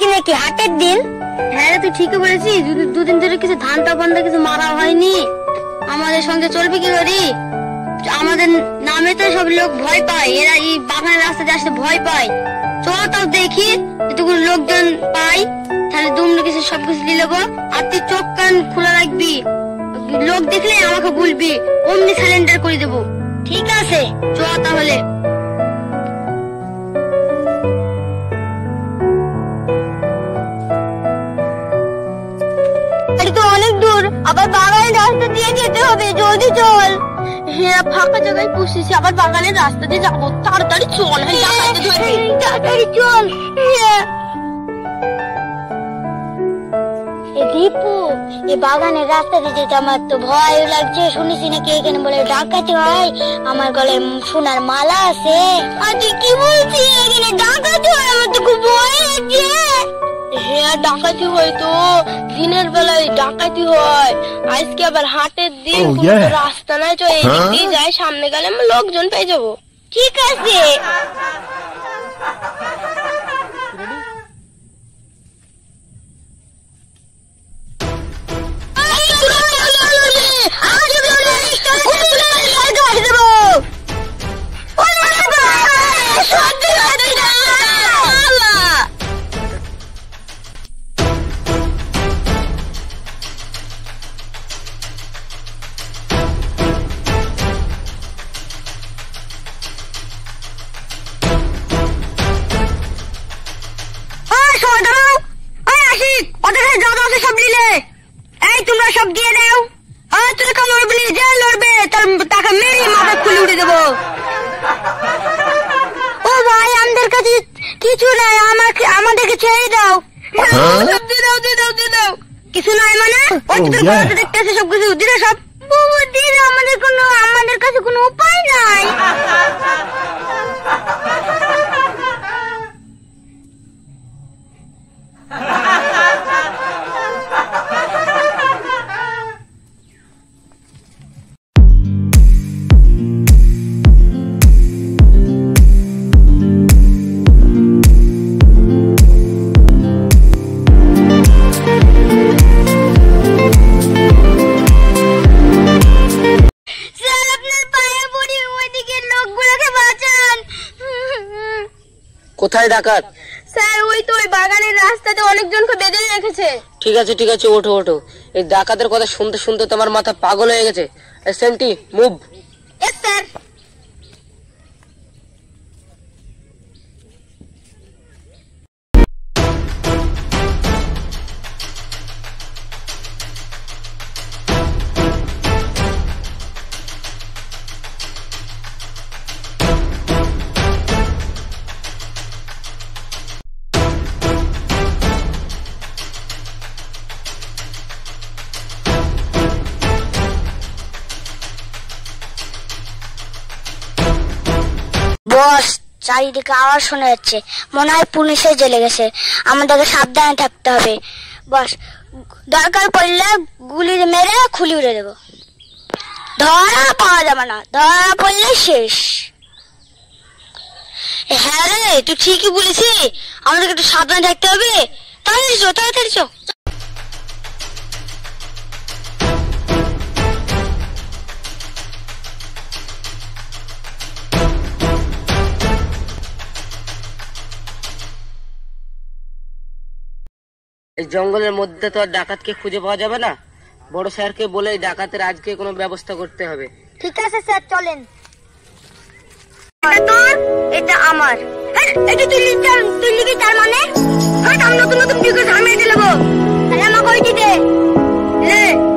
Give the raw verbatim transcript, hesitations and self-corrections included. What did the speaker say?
ठीक আবার বাগানের রাস্তা দিয়ে যেতে হবে, জলদি চল। হ্যাঁ, ফাঁকা জায়গায় বসেছি, আবার বাগানের রাস্তা দিয়ে যাবো, তাড়াতাড়ি চল। তাড়াতাড়ি চল। দীপু, এই বাগানের রাস্তা দিয়ে যেতে আমার তো ভয় লাগছে। শুনেছি নাকি এখানে বলে ডাকাতি হয়, আমার গলায় সোনার মালা আছে। আর তুই কি বলছিস, এখানে ডাকাতি হয়? আমার তো খুব ভয় লাগছে। হ্যাঁ, ডাকাতি হয় তো, দিনের বেলায় ডাকাতি হয়। আজকে আবার হাটের দিন, রাস্তা নাই, তো এদিক দিয়ে যাই, সামনে গেলে আমরা লোকজন পেয়ে যাবো। ঠিক আছে। ডাকাত স্যার, ওই তো ওই বাগানের রাস্তাতে অনেকজনকে বেঁধে রেখেছে। ঠিক আছে ঠিক আছে, ওঠো ওঠো। এই ডাকাতের কথা শুনতে শুনতে তোমার মাথা পাগল হয়ে গেছে। এসএমটি মুভ। Yes sir. চারিদিকে আওয়াজ শোনা যাচ্ছে, মনে হয় পুলিশে জেলে গেছে। আমাদেরকে সাবধানে থাকতে হবে। বস, দরকার পড়লে গুলি মেরে খুলি উড়ে দেব। ধরা পাওয়া যাবে না, ধরা পড়লে শেষ। হ্যাঁ রে, তুই ঠিকই বলেছিস, আমাদেরকে একটু সাবধানে থাকতে হবে। তাহলে চো, তাড়াতাড়ি চো। এই জঙ্গলের মধ্যে তো আর ডাকাতকে খুঁজে পাওয়া যাবে না। বড় স্যারকে বলে এই ডাকাতের আজকে কোনো ব্যবস্থা করতে হবে। ঠিক আছে স্যার, চলেন। এটা তোর, এটা আমার। আরে এটা তুই লিটার, তুই লিবি তার মানে? আরে আমরা নতুন নতুন বিকজ হামে দিলাম। আরে আমাকে ওই দিতে। লে।